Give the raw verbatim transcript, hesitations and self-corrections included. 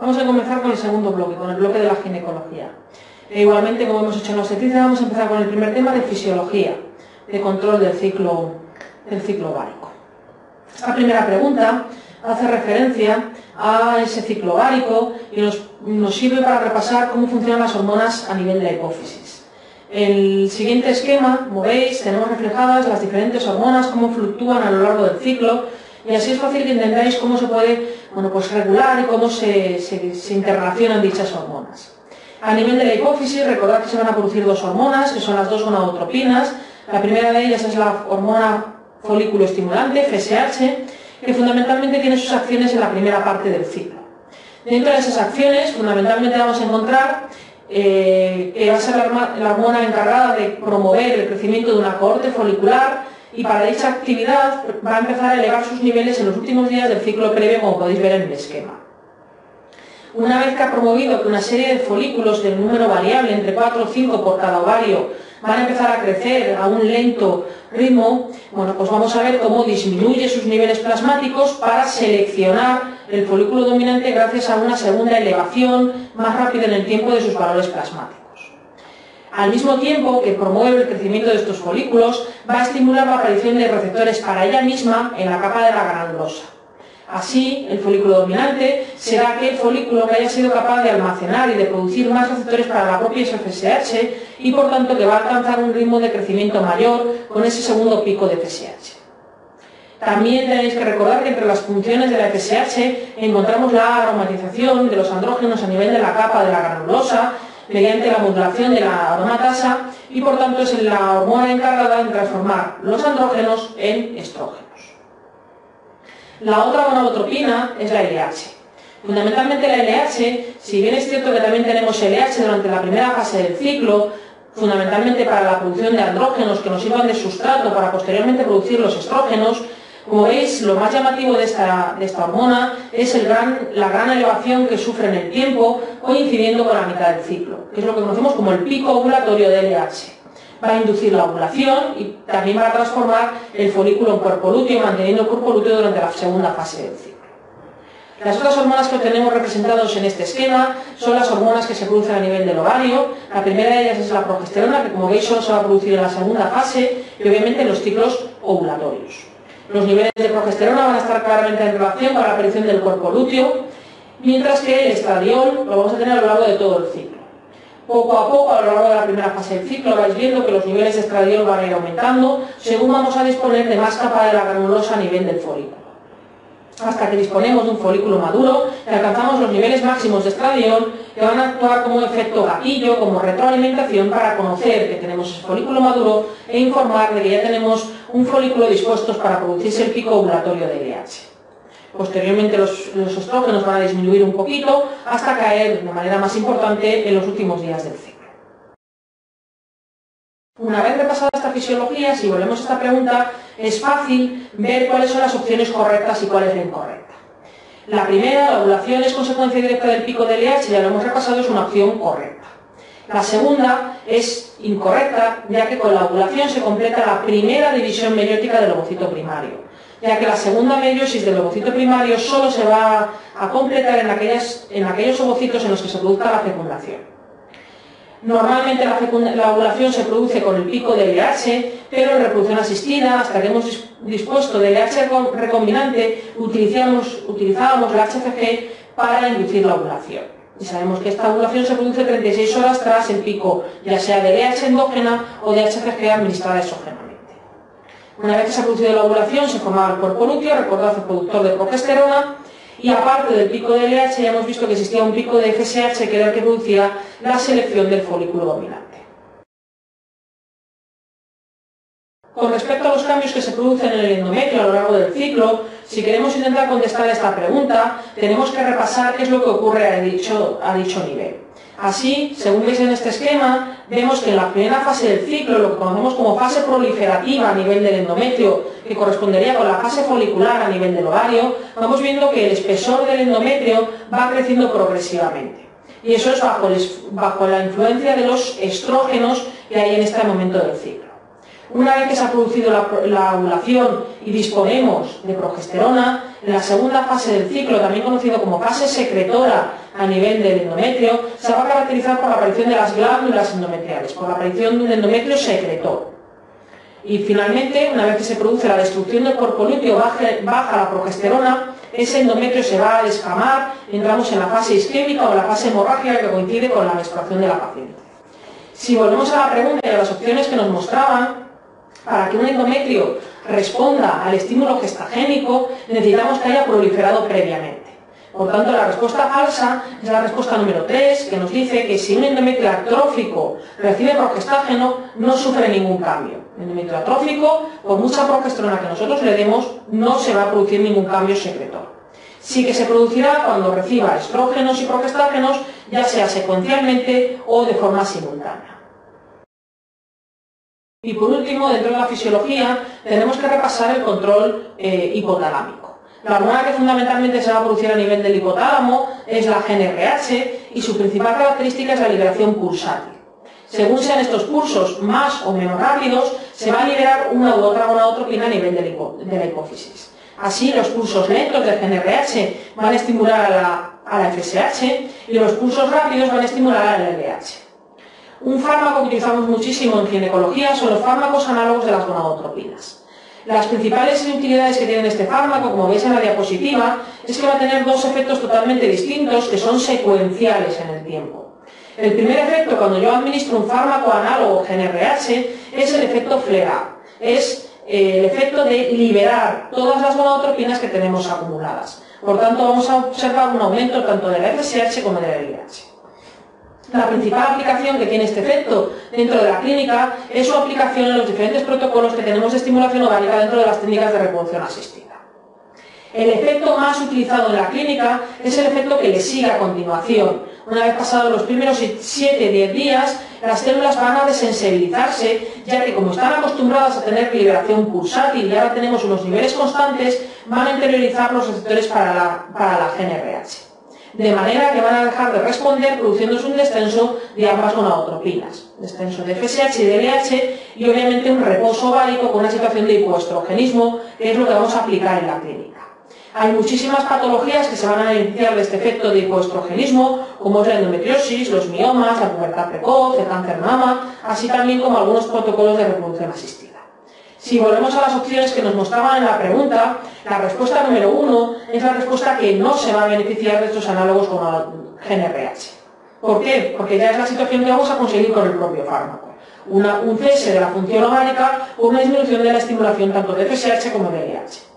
Vamos a comenzar con el segundo bloque, con el bloque de la ginecología. E igualmente, como hemos hecho en los obstetricia, vamos a empezar con el primer tema de fisiología, de control del ciclo, del ciclo ovárico. Esta primera pregunta hace referencia a ese ciclo ovárico y nos, nos sirve para repasar cómo funcionan las hormonas a nivel de la hipófisis. El siguiente esquema, como veis, tenemos reflejadas las diferentes hormonas, cómo fluctúan a lo largo del ciclo, y así es fácil que entendáis cómo se puede bueno, pues regular y cómo se, se, se interrelacionan dichas hormonas. A nivel de la hipófisis, recordad que se van a producir dos hormonas, que son las dos gonadotropinas. La primera de ellas es la hormona folículo estimulante, F S H, que fundamentalmente tiene sus acciones en la primera parte del ciclo. Dentro de esas acciones, fundamentalmente vamos a encontrar eh, que va a ser la, la hormona encargada de promover el crecimiento de una cohorte folicular, y para dicha actividad va a empezar a elevar sus niveles en los últimos días del ciclo previo, como podéis ver en el esquema. Una vez que ha promovido que una serie de folículos del número variable, entre cuatro o cinco por cada ovario, van a empezar a crecer a un lento ritmo, bueno, pues vamos a ver cómo disminuye sus niveles plasmáticos para seleccionar el folículo dominante gracias a una segunda elevación más rápida en el tiempo de sus valores plasmáticos. Al mismo tiempo que promueve el crecimiento de estos folículos, va a estimular la aparición de receptores para ella misma en la capa de la granulosa. Así, el folículo dominante será aquel folículo que haya sido capaz de almacenar y de producir más receptores para la propia F S H y, por tanto, que va a alcanzar un ritmo de crecimiento mayor con ese segundo pico de F S H. También tenéis que recordar que entre las funciones de la F S H encontramos la aromatización de los andrógenos a nivel de la capa de la granulosa, mediante la modulación de la aromatasa, y por tanto es la hormona encargada de transformar los andrógenos en estrógenos. La otra gonadotropina es la L H. Fundamentalmente la L H, si bien es cierto que también tenemos L H durante la primera fase del ciclo, fundamentalmente para la producción de andrógenos que nos sirvan de sustrato para posteriormente producir los estrógenos, como veis, lo más llamativo de esta, de esta hormona es el gran, la gran elevación que sufre en el tiempo, coincidiendo con la mitad del ciclo, que es lo que conocemos como el pico ovulatorio de L H. Va a inducir la ovulación y también va a transformar el folículo en cuerpo lúteo, manteniendo el cuerpo lúteo durante la segunda fase del ciclo. Las otras hormonas que tenemos representadas en este esquema son las hormonas que se producen a nivel del ovario. La primera de ellas es la progesterona, que como veis solo se va a producir en la segunda fase y obviamente en los ciclos ovulatorios. Los niveles de progesterona van a estar claramente en relación con la aparición del cuerpo lúteo, mientras que el estradiol lo vamos a tener a lo largo de todo el ciclo. Poco a poco, a lo largo de la primera fase del ciclo, vais viendo que los niveles de estradiol van a ir aumentando según vamos a disponer de más capa de la granulosa a nivel del folículo, hasta que disponemos de un folículo maduro y alcanzamos los niveles máximos de estradiol, que van a actuar como efecto gatillo, como retroalimentación, para conocer que tenemos ese folículo maduro e informar de que ya tenemos un folículo dispuestos para producirse el pico ovulatorio de L H. Posteriormente los, los estrógenos van a disminuir un poquito hasta caer de manera más importante en los últimos días del ciclo. Una vez repasada esta fisiología, si volvemos a esta pregunta, es fácil ver cuáles son las opciones correctas y cuál es la incorrecta. La primera, la ovulación es consecuencia directa del pico de L H, ya lo hemos repasado, es una opción correcta. La segunda es incorrecta, ya que con la ovulación se completa la primera división meiótica del ovocito primario, ya que la segunda meiosis del ovocito primario solo se va a completar en, aquellas, en aquellos ovocitos en los que se produzca la fecundación. Normalmente la, fecunda, la ovulación se produce con el pico de L H, pero en reproducción asistida, hasta que hemos dispuesto del L H recombinante, utilizamos, utilizábamos la H C G para inducir la ovulación. Y sabemos que esta ovulación se produce treinta y seis horas tras el pico, ya sea de L H endógena o de H C G administrada exógenamente. Una vez que se ha producido la ovulación, se formaba el cuerpo lúteo, recordad el productor de progesterona, y aparte del pico de L H ya hemos visto que existía un pico de F S H que era el que producía la selección del folículo dominante. Con respecto a los cambios que se producen en el endometrio a lo largo del ciclo, si queremos intentar contestar esta pregunta, tenemos que repasar qué es lo que ocurre a dicho, a dicho nivel. Así, según veis en este esquema, vemos que en la primera fase del ciclo, lo que conocemos como fase proliferativa a nivel del endometrio, que correspondería con la fase folicular a nivel del ovario, vamos viendo que el espesor del endometrio va creciendo progresivamente. Y eso es bajo, el, bajo la influencia de los estrógenos que hay en este momento del ciclo. Una vez que se ha producido la, la ovulación y disponemos de progesterona, en la segunda fase del ciclo, también conocida como fase secretora a nivel del endometrio se va a caracterizar por la aparición de las glándulas endometriales, por la aparición de un endometrio secretor. Y finalmente, una vez que se produce la destrucción del cuerpo lúteo, baja, baja la progesterona, ese endometrio se va a descamar, entramos en la fase isquémica o la fase hemorrágica que coincide con la menstruación de la paciente. Si volvemos a la pregunta y a las opciones que nos mostraban, para que un endometrio responda al estímulo gestagénico, necesitamos que haya proliferado previamente. Por tanto, la respuesta falsa es la respuesta número tres, que nos dice que si un endometrio atrófico recibe progestágeno, no sufre ningún cambio. El endometrio atrófico, por mucha progesterona que nosotros le demos, no se va a producir ningún cambio secretor. Sí que se producirá cuando reciba estrógenos y progestágenos, ya sea secuencialmente o de forma simultánea. Y por último, dentro de la fisiología, tenemos que repasar el control eh, hipotalámico. La hormona que fundamentalmente se va a producir a nivel del hipotálamo es la G n R H y su principal característica es la liberación pulsátil. Según sean estos pulsos más o menos rápidos, se va a liberar una u otra gonadotropina a nivel de la hipófisis. Así, los pulsos lentos de G n R H van a estimular a la, a la F S H y los pulsos rápidos van a estimular a la L H. Un fármaco que utilizamos muchísimo en ginecología son los fármacos análogos de las gonadotropinas. Las principales utilidades que tiene este fármaco, como veis en la diapositiva, es que va a tener dos efectos totalmente distintos que son secuenciales en el tiempo. El primer efecto, cuando yo administro un fármaco análogo G n R H, es el efecto flare-up, es eh, el efecto de liberar todas las gonadotropinas que tenemos acumuladas. Por tanto, vamos a observar un aumento tanto de la F S H como de la L H. La principal aplicación que tiene este efecto dentro de la clínica es su aplicación en los diferentes protocolos que tenemos de estimulación ovárica dentro de las técnicas de reproducción asistida. El efecto más utilizado en la clínica es el efecto que le sigue a continuación. Una vez pasados los primeros siete a diez días, las células van a desensibilizarse, ya que como están acostumbradas a tener liberación pulsátil y ahora tenemos unos niveles constantes, van a interiorizar los receptores para la, para la G n R H. De manera que van a dejar de responder produciéndose un descenso de ambas gonadotropinas, descenso de F S H y de L H y obviamente un reposo ovárico con una situación de hipoestrogenismo, que es lo que vamos a aplicar en la clínica. Hay muchísimas patologías que se van a iniciar de este efecto de hipoestrogenismo, como es la endometriosis, los miomas, la pubertad precoz, el cáncer de mama, así también como algunos protocolos de reproducción asistida. Si volvemos a las opciones que nos mostraban en la pregunta, la respuesta número uno es la respuesta que no se va a beneficiar de estos análogos con G n R H. ¿Por qué? Porque ya es la situación que vamos a conseguir con el propio fármaco. Una, un cese de la función ovárica o una disminución de la estimulación tanto de F S H como de L H.